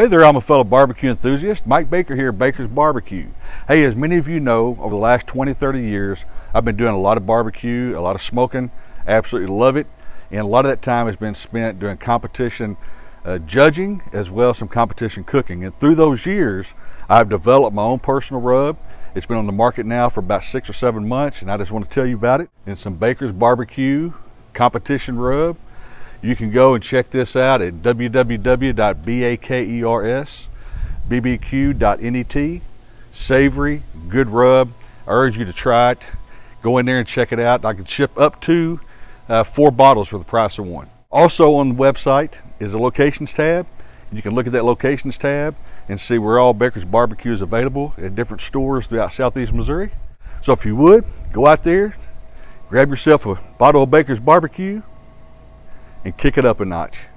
Hey there, I'm a fellow barbecue enthusiast, Mike Baker here at Baker's Barbecue. Hey, as many of you know, over the last 20-30 years, I've been doing a lot of barbecue, a lot of smoking, absolutely love it. And a lot of that time has been spent doing competition judging, as well as some competition cooking. And through those years, I've developed my own personal rub. It's been on the market now for about 6 or 7 months, and I just want to tell you about it. It's some Baker's Barbecue competition rub. You can go and check this out at www.bakersbbq.net. Savory, good rub. I urge you to try it. Go in there and check it out. I can ship up to 4 bottles for the price of 1. Also on the website is a locations tab. You can look at that locations tab and see where all Baker's Barbecue is available at different stores throughout Southeast Missouri. So if you would, go out there, grab yourself a bottle of Baker's Barbecue, and kick it up a notch.